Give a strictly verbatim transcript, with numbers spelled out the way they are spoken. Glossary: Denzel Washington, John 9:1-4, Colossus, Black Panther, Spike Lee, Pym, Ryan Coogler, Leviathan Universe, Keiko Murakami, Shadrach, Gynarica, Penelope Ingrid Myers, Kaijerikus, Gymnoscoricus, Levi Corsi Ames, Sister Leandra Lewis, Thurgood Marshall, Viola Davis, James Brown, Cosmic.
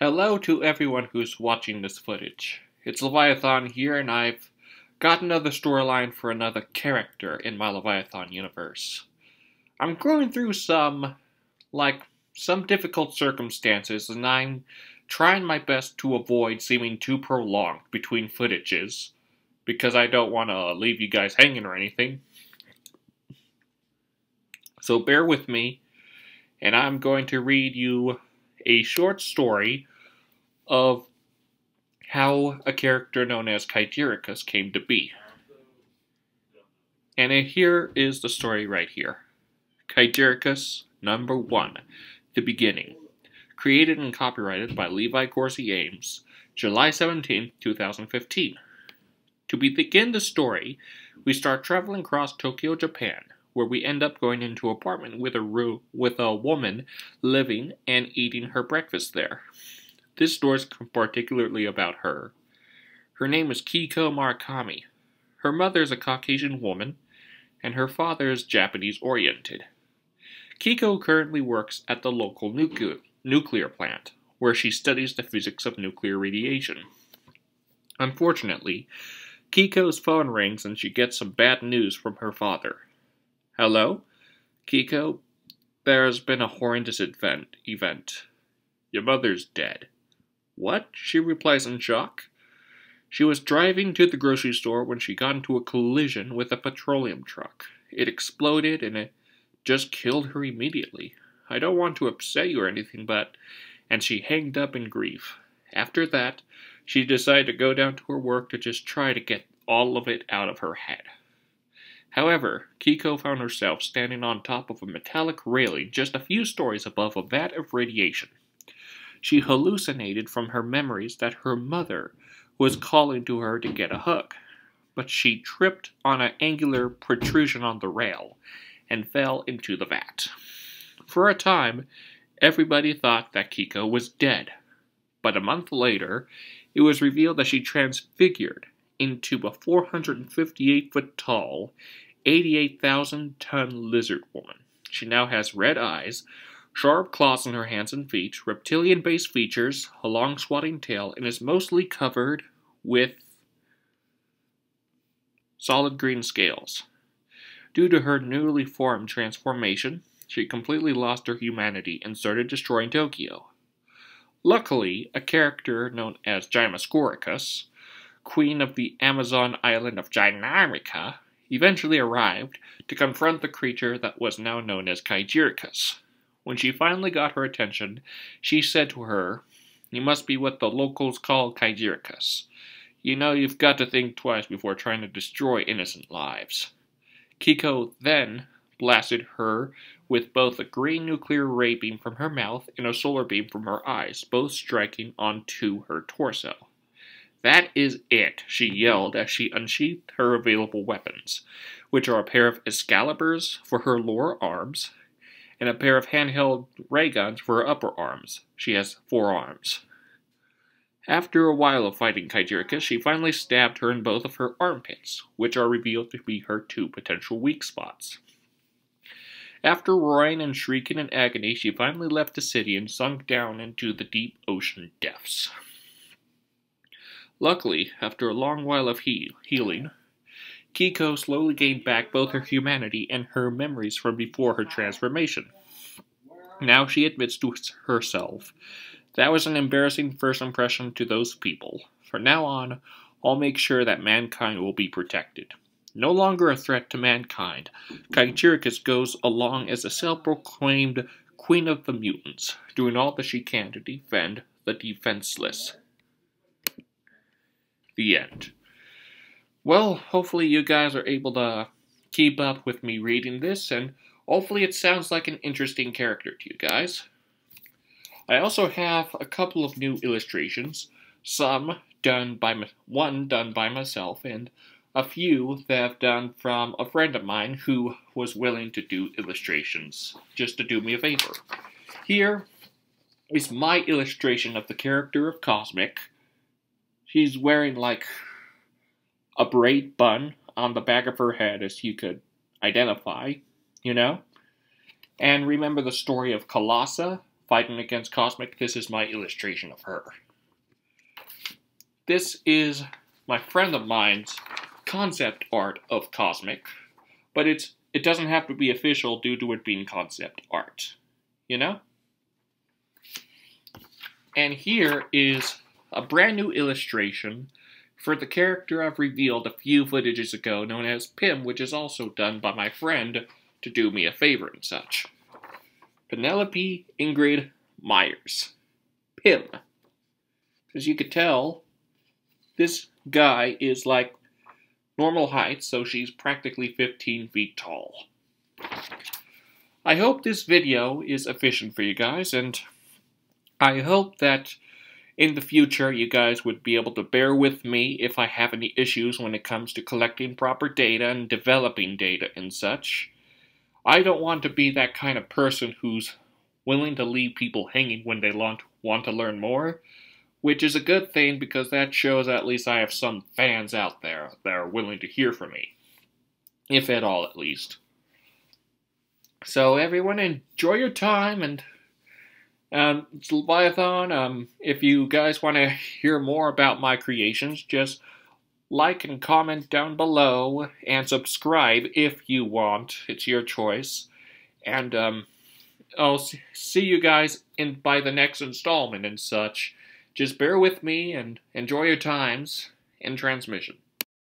Hello to everyone who's watching this footage. It's Leviathan here, and I've got another storyline for another character in my Leviathan universe. I'm going through some, like, some difficult circumstances, and I'm trying my best to avoid seeming too prolonged between footages, because I don't want to leave you guys hanging or anything. So bear with me, and I'm going to read you a short story of how a character known as Kaijerikus came to be. And here is the story right here. Kaijerikus number one, the beginning. Created and copyrighted by Levi Corsi Ames, July seventeenth, two thousand fifteen. To begin the story, we start traveling across Tokyo, Japan, where we end up going into an apartment with a room, with a woman living and eating her breakfast there. This story is particularly about her. Her name is Keiko Murakami. Her mother is a Caucasian woman, and her father is Japanese-oriented. Keiko currently works at the local nuclear, nuclear plant, where she studies the physics of nuclear radiation. Unfortunately, Keiko's phone rings and she gets some bad news from her father. Hello? Keiko, there's been a horrendous event, event. Your mother's dead. What? She replies in shock. She was driving to the grocery store when she got into a collision with a petroleum truck. It exploded and it just killed her immediately. I don't want to upset you or anything, but... And she hanged up in grief. After that, she decided to go down to her work to just try to get all of it out of her head. However, Keiko found herself standing on top of a metallic railing just a few stories above a vat of radiation. She hallucinated from her memories that her mother was calling to her to get a hug, but she tripped on an angular protrusion on the rail and fell into the vat. For a time, everybody thought that Keiko was dead, but a month later, it was revealed that she transfigured into a four hundred fifty-eight foot tall, eighty-eight thousand ton lizard woman. She now has red eyes, sharp claws on her hands and feet, reptilian-based features, a long swatting tail, and is mostly covered with solid green scales. Due to her newly formed transformation, she completely lost her humanity and started destroying Tokyo. Luckily, a character known as Gymnoscoricus, Queen of the Amazon island of Gynarica, eventually arrived to confront the creature that was now known as Kaijerikus. When she finally got her attention, she said to her, "You must be what the locals call Kaijerikus. You know, you've got to think twice before trying to destroy innocent lives." Keiko then blasted her with both a green nuclear ray beam from her mouth and a solar beam from her eyes, both striking onto her torso. "That is it," she yelled as she unsheathed her available weapons, which are a pair of Excaliburs for her lower arms, and a pair of handheld ray guns for her upper arms. She has four arms. After a while of fighting Kaijerikus, she finally stabbed her in both of her armpits, which are revealed to be her two potential weak spots. After roaring and shrieking in agony, she finally left the city and sunk down into the deep ocean depths. Luckily, after a long while of he healing, Keiko slowly gained back both her humanity and her memories from before her transformation. Now she admits to herself, "That was an embarrassing first impression to those people. From now on, I'll make sure that mankind will be protected." No longer a threat to mankind, Kaijerikus goes along as a self-proclaimed Queen of the Mutants, doing all that she can to defend the defenseless. The end. Well, hopefully you guys are able to keep up with me reading this, and hopefully it sounds like an interesting character to you guys. I also have a couple of new illustrations, some done by my, one done by myself, and a few that I've done from a friend of mine who was willing to do illustrations just to do me a favor. Here is my illustration of the character of Cosmic. She's wearing, like, a braid bun on the back of her head, as you could identify, you know? And remember the story of Colossus, fighting against Cosmic, this is my illustration of her. This is my friend of mine's concept art of Cosmic, but it's it doesn't have to be official due to it being concept art, you know? And here is a brand new illustration for the character I've revealed a few footages ago, known as Pym, which is also done by my friend to do me a favor and such. Penelope Ingrid Myers. Pym. As you could tell, this guy is like normal height, so she's practically fifteen feet tall. I hope this video is efficient for you guys, and I hope that in the future you guys would be able to bear with me if I have any issues when it comes to collecting proper data and developing data and such. I don't want to be that kind of person who's willing to leave people hanging when they want to learn more, which is a good thing because that shows at least I have some fans out there that are willing to hear from me, if at all at least. So everyone, enjoy your time, and um, it's Leviathan. Um, if you guys want to hear more about my creations, just like and comment down below, and subscribe if you want. It's your choice. And um, I'll see you guys in by the next installment and such. Just bear with me and enjoy your times in transmission.